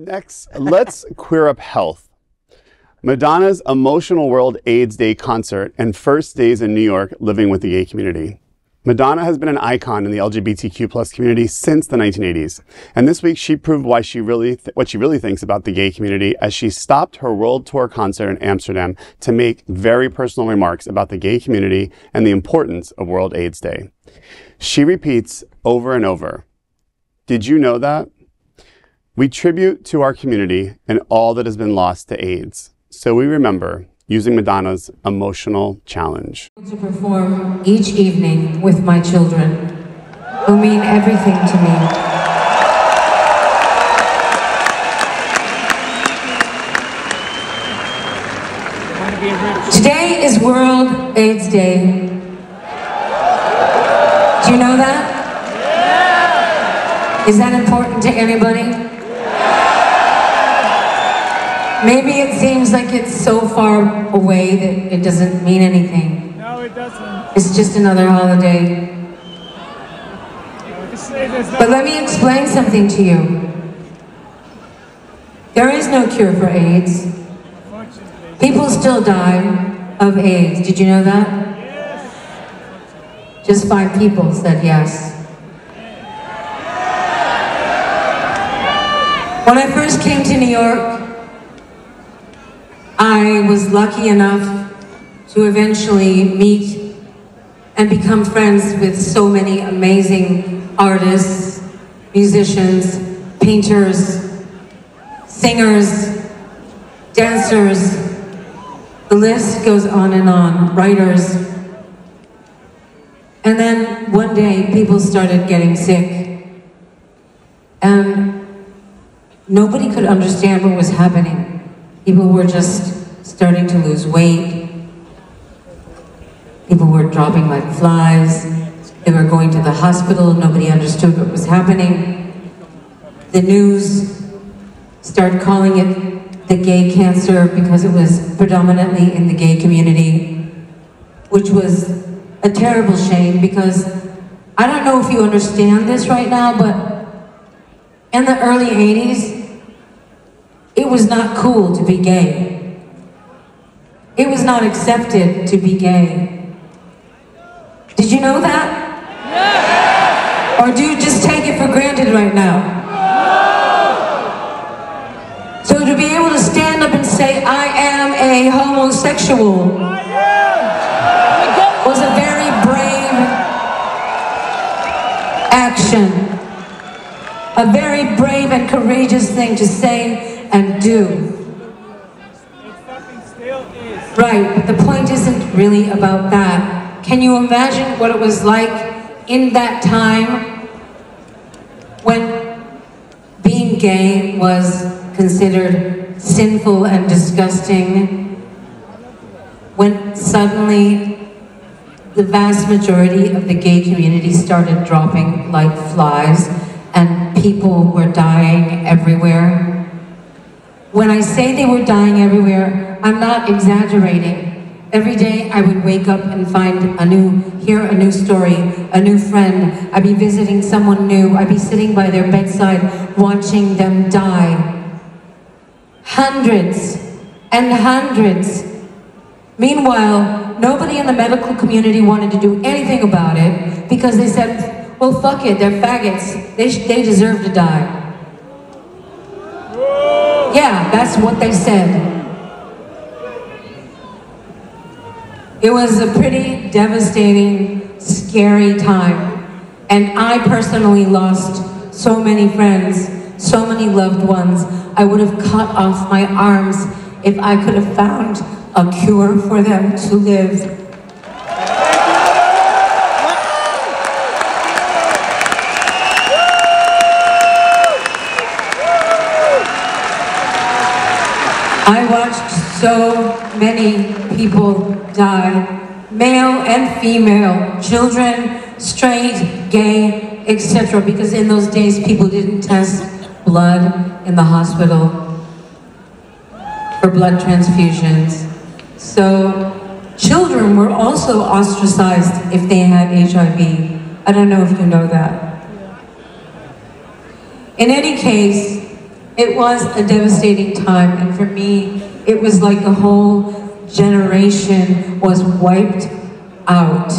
Next, let's queer up health. Madonna's emotional World AIDS Day concert and first days in New York living with the gay community. Madonna has been an icon in the LGBTQ+ community since the 1980s, and this week she proved why she really what she really thinks about the gay community as she stopped her world tour concert in Amsterdam to make very personal remarks about the gay community and the importance of World AIDS Day. She repeats over and over, "Did you know that? We tribute to our community and all that has been lost to AIDS, so we remember," using Madonna's emotional challenge. To perform each evening with my children, who mean everything to me. Today is World AIDS Day. Do you know that? Is that important to anybody? Maybe it seems like it's so far away that it doesn't mean anything. No, it doesn't. It's just another holiday. But let me explain something to you. There is no cure for AIDS. People still die of AIDS. Did you know that? Yes. Just 5 people said yes. When I first came to New York, I was lucky enough to eventually meet and become friends with so many amazing artists, musicians, painters, singers, dancers. The list goes on and on, writers. And then one day people started getting sick and nobody could understand what was happening. People were just starting to lose weight. People were dropping like flies. They were going to the hospital. Nobody understood what was happening. The news started calling it the gay cancer because it was predominantly in the gay community, which was a terrible shame because I don't know if you understand this right now, but in the early 80s, it was not cool to be gay. It was not accepted to be gay. Did you know that? No. Or do you just take it for granted right now? No. So to be able to stand up and say, "I am a homosexual," was a very brave action. A very brave and courageous thing to say and do. It fucking still is. Right, but the point isn't really about that. Can you imagine what it was like in that time when being gay was considered sinful and disgusting? When suddenly the vast majority of the gay community started dropping like flies and people were dying everywhere. When I say they were dying everywhere, I'm not exaggerating. Every day I would wake up and find a new, hear a new story, a new friend. I'd be visiting someone new. I'd be sitting by their bedside watching them die. Hundreds and hundreds. Meanwhile, nobody in the medical community wanted to do anything about it because they said, well, fuck it, they're faggots. They deserve to die. Yeah, that's what they said. It was a pretty devastating, scary time. And I personally lost so many friends, so many loved ones. I would have cut off my arms if I could have found a cure for them to live. I watched so many people die, male and female, children, straight, gay, etc. Because in those days, people didn't test blood in the hospital for blood transfusions. So children were also ostracized if they had HIV. I don't know if you know that. In any case, It was a devastating time, and for me, it was like a whole generation was wiped out.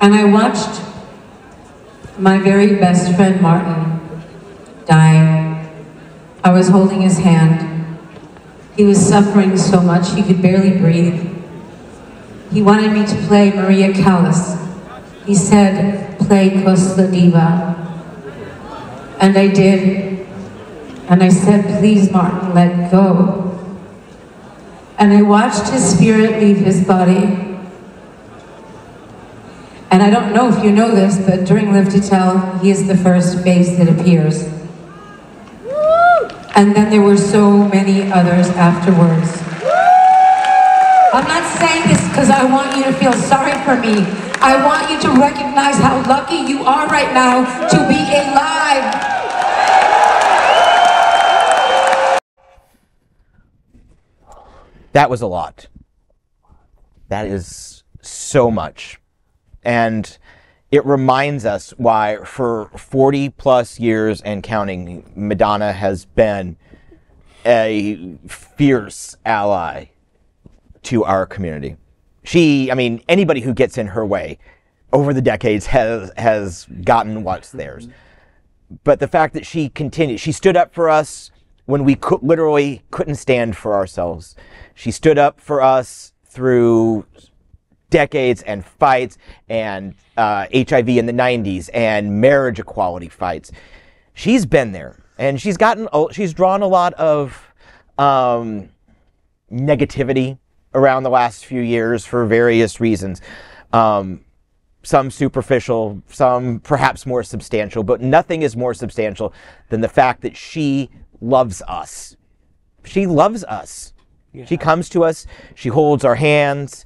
And I watched my very best friend, Martin, die. I was holding his hand. He was suffering so much, he could barely breathe. He wanted me to play Maria Callas. He said, play Kos la Diva. And I did. And I said, please, Martin, let go. And I watched his spirit leave his body. And I don't know if you know this, but during Live to Tell, he is the first face that appears. And then there were so many others afterwards. I'm not saying this because I want you to feel sorry for me. I want you to recognize how lucky you are right now to be alive. That was a lot. That is so much. And it reminds us why for 40 plus years and counting, Madonna has been a fierce ally to our community. She, I mean, anybody who gets in her way over the decades has gotten what's theirs. But the fact that she continued, she stood up for us when we literally couldn't stand for ourselves. She stood up for us through decades and fights and HIV in the 90s and marriage equality fights. She's been there, and she's drawn a lot of negativity around the last few years for various reasons. Some superficial, some perhaps more substantial, but nothing is more substantial than the fact that she loves us. She loves us. Yeah. She comes to us, she holds our hands.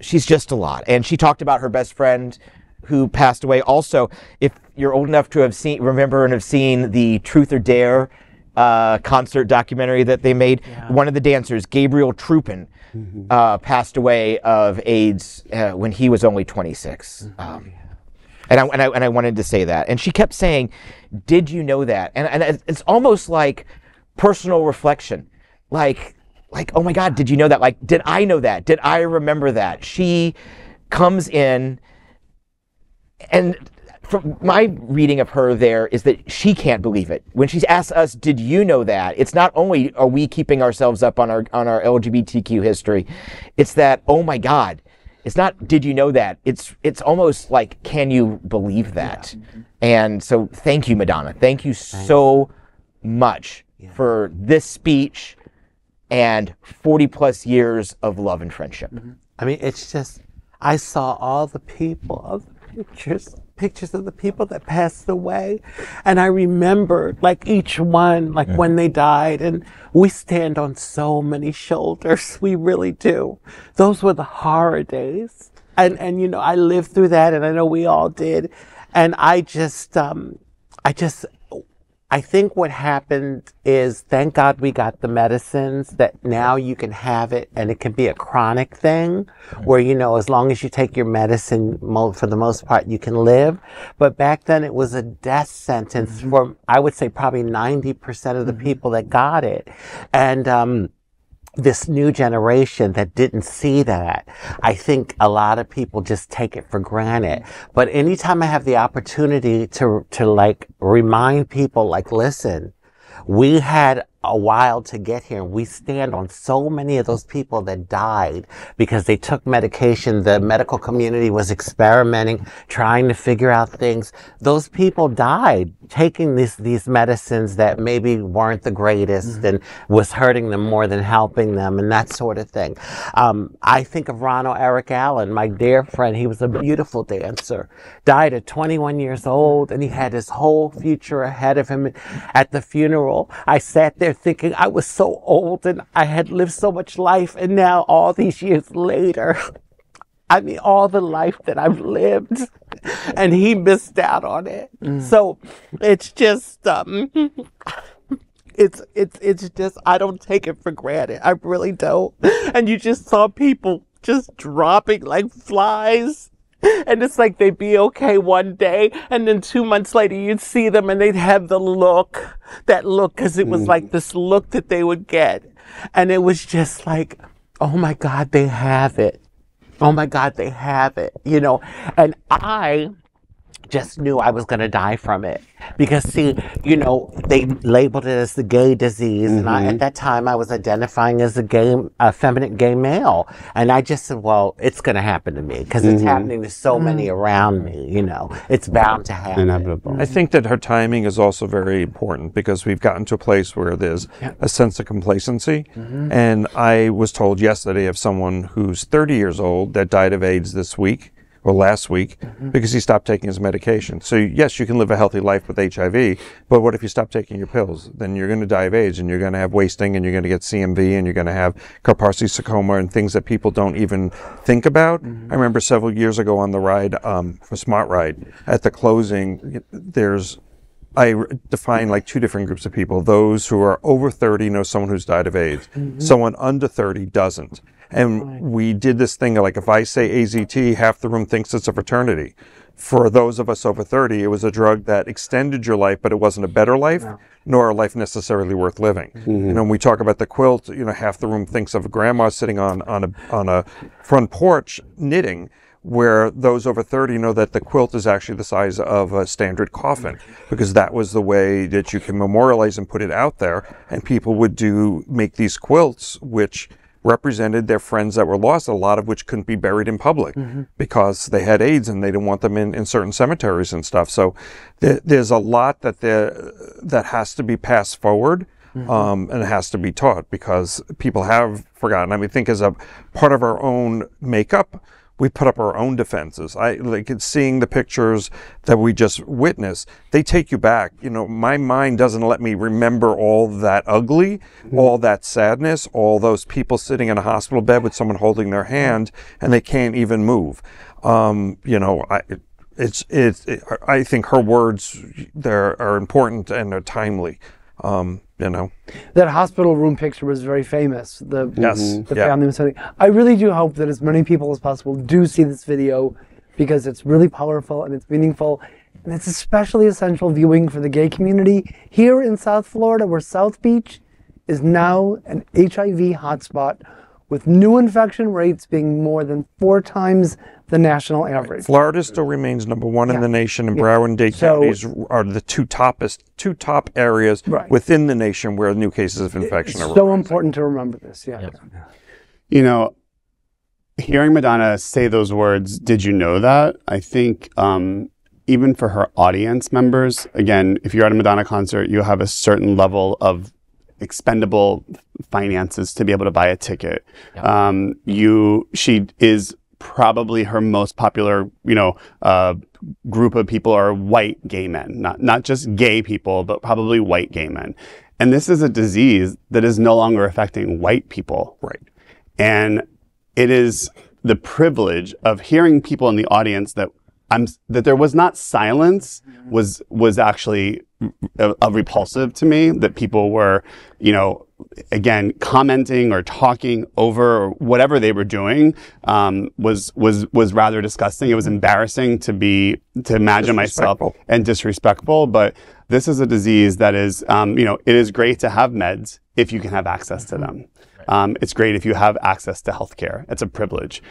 She's just a lot. And she talked about her best friend who passed away. Also, if you're old enough to have seen, remember and have seen the Truth or Dare concert documentary that they made. Yeah. One of the dancers, Gabriel Trupin, mm-hmm. Passed away of AIDS when he was only 26. Mm-hmm. And I wanted to say that. And she kept saying, did you know that? And it's almost like personal reflection. Like, oh my God, did you know that? Like, did I know that? Did I remember that? She comes in, and from my reading of her there is that she can't believe it. When she asks us, did you know that? It's not only are we keeping ourselves up on our LGBTQ history, it's that, oh my God, it's not, did you know that? It's almost like, can you believe that? Yeah. And so thank you, Madonna. Thank you so much for this speech and 40 plus years of love and friendship. Mm-hmm. I mean, it's just, I saw all the people, all the pictures of the people that passed away. And I remembered like each one, like when they died, and we stand on so many shoulders. We really do. Those were the horror days. And you know, I lived through that, and I know we all did. And I think what happened is, thank God we got the medicines that now you can have it, and it can be a chronic thing where, you know, as long as you take your medicine, for the most part, you can live. But back then it was a death sentence for, I would say, probably 90% of the people that got it. And this new generation that didn't see that, I think a lot of people just take it for granted. But anytime I have the opportunity to like remind people, like, listen, we had a while to get here. We stand on so many of those people that died because they took medication. The medical community was experimenting, trying to figure out things. Those people died taking these medicines that maybe weren't the greatest and was hurting them more than helping them, and that sort of thing. I think of Ronald Eric Allen, my dear friend. He was a beautiful dancer, died at 21 years old, and he had his whole future ahead of him. At the funeral, I sat there thinking I was so old and I had lived so much life, and now all these years later, I mean, all the life that I've lived, and he missed out on it. So it's just it's just, I don't take it for granted. I really don't. And you just saw people just dropping like flies And it's like they'd be okay one day, and then 2 months later you'd see them and they'd have the look, because it was like this look that they would get. And it was just like, oh my God, they have it. Oh my God, they have it, you know. And I just knew I was going to die from it because, see, you know, they labeled it as the gay disease. And I, at that time, I was identifying as a gay, effeminate gay male. And I just said, well, it's going to happen to me because it's happening to so many around me, you know, it's bound to happen. Inevitable. I think that her timing is also very important because we've gotten to a place where there's a sense of complacency. And I was told yesterday of someone who's 30 years old that died of AIDS this week. Or last week, because he stopped taking his medication. So yes, you can live a healthy life with HIV, but what if you stop taking your pills? Then you're going to die of AIDS, and you're going to have wasting, and you're going to get CMV, and you're going to have Kaposi's sarcoma, and things that people don't even think about. I remember several years ago on the ride, for Smart Ride, at the closing, there's, I define like two different groups of people. Those who are over 30 know someone who's died of AIDS. Someone under 30 doesn't. And we did this thing like, if I say AZT, half the room thinks it's a fraternity. For those of us over 30, it was a drug that extended your life, but it wasn't a better life, nor a life necessarily worth living. And when we talk about the quilt, you know, half the room thinks of grandma sitting on a front porch knitting, where those over 30 know that the quilt is actually the size of a standard coffin, because that was the way that you can memorialize and put it out there. And people would make these quilts, which represented their friends that were lost, a lot of which couldn't be buried in public because they had AIDS and they didn't want them in certain cemeteries and stuff. So there's a lot that has to be passed forward. And it has to be taught because people have forgotten. I mean, I think as a part of our own makeup, we put up our own defenses. I like it's seeing the pictures that we just witnessed. They take you back. You know, my mind doesn't let me remember all that ugly, all that sadness, all those people sitting in a hospital bed with someone holding their hand and they can't even move. You know, I think her words there are important and are timely. You know, that hospital room picture was very famous. The family was saying, I really do hope that as many people as possible do see this video because it's really powerful and it's meaningful, and it's especially essential viewing for the gay community here in South Florida, where South Beach is now an HIV hotspot, with new infection rates being more than 4 times the national average. Florida still remains number one in the nation, and Broward and Dade counties are the two top areas within the nation where new cases of infection are. It's so important to remember this, You know, hearing Madonna say those words, did you know that? I think even for her audience members, again, if you're at a Madonna concert, you have a certain level of expendable finances to be able to buy a ticket. She is probably her most popular, you know, group of people are white gay men, not just gay people, but probably white gay men. And this is a disease that is no longer affecting white people. Right. And it is the privilege of hearing people in the audience that there was not silence was actually repulsive to me, that people were, you know, again, commenting or talking over or whatever they were doing, was rather disgusting. It was embarrassing to imagine myself and disrespectful. But this is a disease that is, you know, it is great to have meds if you can have access to them. It's great if you have access to healthcare. It's a privilege.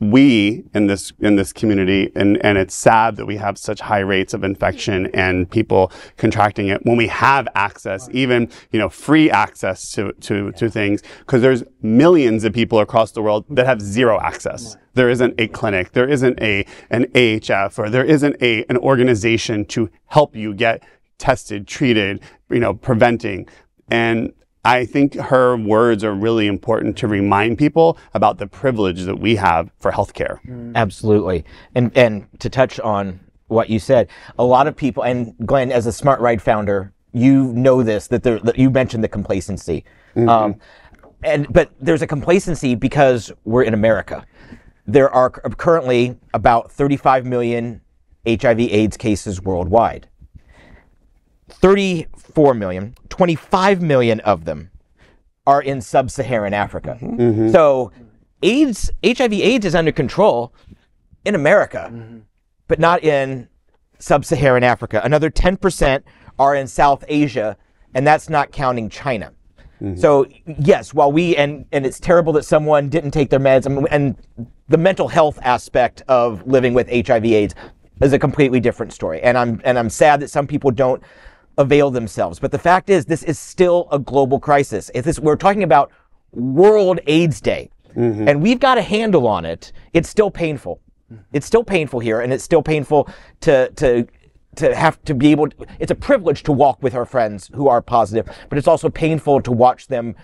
We in this community, and it's sad that we have such high rates of infection and people contracting it when we have access, even, you know, free access to things, because there's millions of people across the world that have zero access. There isn't a clinic, there isn't an AHF, or there isn't an organization to help you get tested, treated, you know, preventing. And I think her words are really important to remind people about the privilege that we have for healthcare. Absolutely. And to touch on what you said, a lot of people, and Glenn, as a Smart Ride founder, you know this, that you mentioned the complacency. But there's a complacency because we're in America. There are currently about 35 million HIV/AIDS cases worldwide. 34 million, 25 million of them are in sub-Saharan Africa. So HIV/AIDS is under control. in America, mm-hmm. but not in sub-Saharan Africa. Another 10% are in South Asia, and that's not counting China. Mm-hmm. So yes, while we, and it's terrible that someone didn't take their meds, and the mental health aspect of living with HIV/AIDS is a completely different story. And I'm sad that some people don't avail themselves. But the fact is, this is still a global crisis. We're talking about World AIDS Day, mm-hmm. and we've got a handle on it. It's still painful. It's still painful here, and it's still painful to have to be able to, it's a privilege to walk with our friends who are positive, but it's also painful to watch them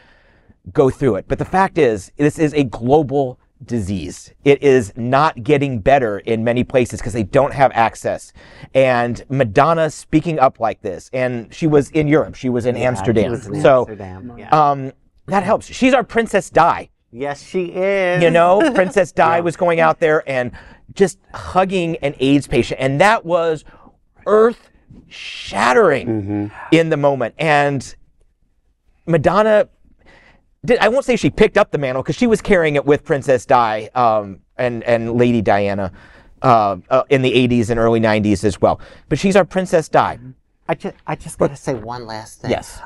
go through it. But the fact is, this is a global disease. It is not getting better in many places because they don't have access. And Madonna speaking up like this, and she was in Europe, she was in Amsterdam. That helps. She's our Princess Di. Yes, she is. You know, Princess Di was going out there and just hugging an AIDS patient, and that was earth-shattering in the moment. And Madonna, I won't say she picked up the mantle because she was carrying it with Princess Di and Lady Diana in the 80s and early 90s as well. But she's our Princess Di. I just got to say one last thing. Yes.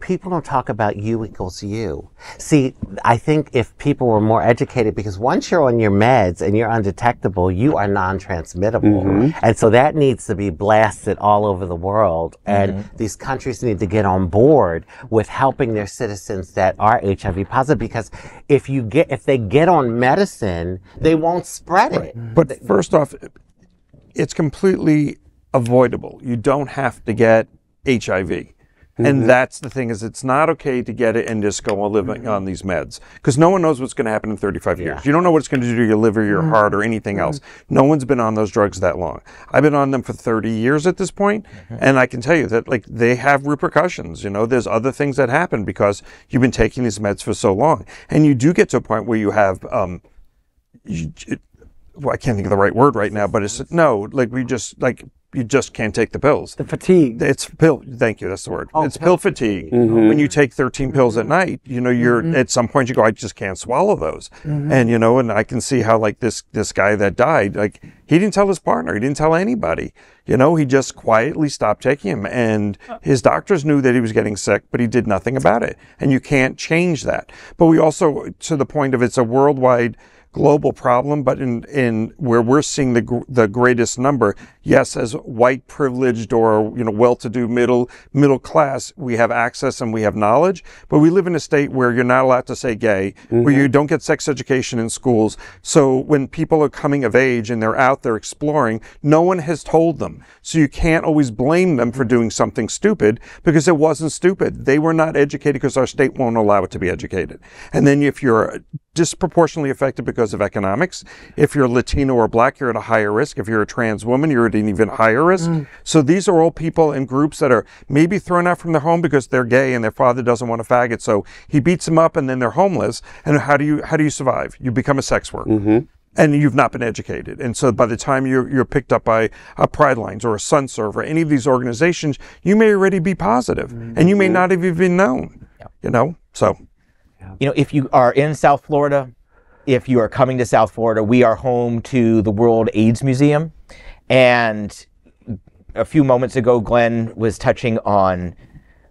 People don't talk about you equals you. See, I think if people were more educated, because once you're on your meds and you're undetectable, you are non-transmittable. Mm-hmm. And so that needs to be blasted all over the world. And these countries need to get on board with helping their citizens that are HIV positive, because if they get on medicine, they won't spread it. But first off, it's completely avoidable. You don't have to get HIV. And that's the thing, is it's not okay to get it and just go on living on these meds. Because no one knows what's going to happen in 35 years. You don't know what it's going to do to your liver, your heart, or anything else. No one's been on those drugs that long. I've been on them for 30 years at this point, and I can tell you that like they have repercussions. You know, there's other things that happen because you've been taking these meds for so long. And you do get to a point where you have, well, I can't think of the right word right now, but it's, you just can't take the pills. The fatigue. It's pill. Thank you. That's the word. Oh, it's pill fatigue. When you take 13 pills at night, you know, you're at some point you go, I just can't swallow those. And you know, and I can see how like this guy that died, like he didn't tell his partner, he didn't tell anybody. You know, he just quietly stopped taking him, and his doctors knew that he was getting sick, but he did nothing about it. And you can't change that. But we also, to the point of it's a worldwide global problem, but in where we're seeing the greatest number, yes, as white privileged or, you know, well-to-do middle class, we have access and we have knowledge, but we live in a state where you're not allowed to say gay, where you don't get sex education in schools. So when people are coming of age and they're out there exploring, no one has told them. So you can't always blame them for doing something stupid, because it wasn't stupid. They were not educated because our state won't allow it to be educated. And then if you're disproportionately affected because of economics. If you're Latino or black, you're at a higher risk. If you're a trans woman, you're at an even higher risk. So these are all people and groups that are maybe thrown out from their home because they're gay and their father doesn't want a faggot, so he beats them up, and then they're homeless. And how do you survive? You become a sex worker. And you've not been educated. And so by the time you're picked up by a Pride Lines or a Sunserve or any of these organizations, you may already be positive, and you may not have even known, you know? So. You know, if you are in South Florida, if you are coming to South Florida, we are home to the World AIDS Museum. And a few moments ago, Glenn was touching on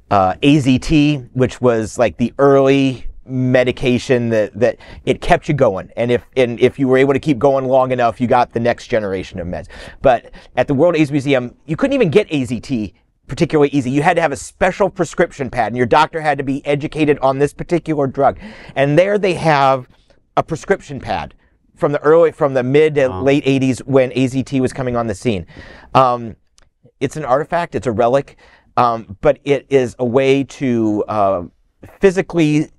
AZT, which was like the early medication that it kept you going. And if you were able to keep going long enough, you got the next generation of meds. But at the World AIDS Museum, you couldn't even get AZT particularly easy. You had to have a special prescription pad, and your doctor had to be educated on this particular drug. And there they have a prescription pad from the mid to late 80s when AZT was coming on the scene. It's an artifact, it's a relic, but it is a way to physically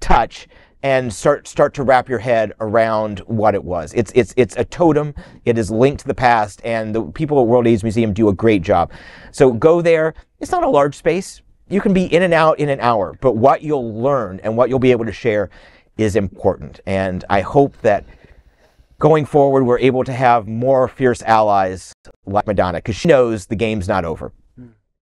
touch and start to wrap your head around what it was. It's a totem, it is linked to the past, and the people at World AIDS Museum do a great job. So go there, it's not a large space, you can be in and out in an hour, but what you'll learn and what you'll be able to share is important. And I hope that going forward, we're able to have more fierce allies like Madonna, because she knows the game's not over.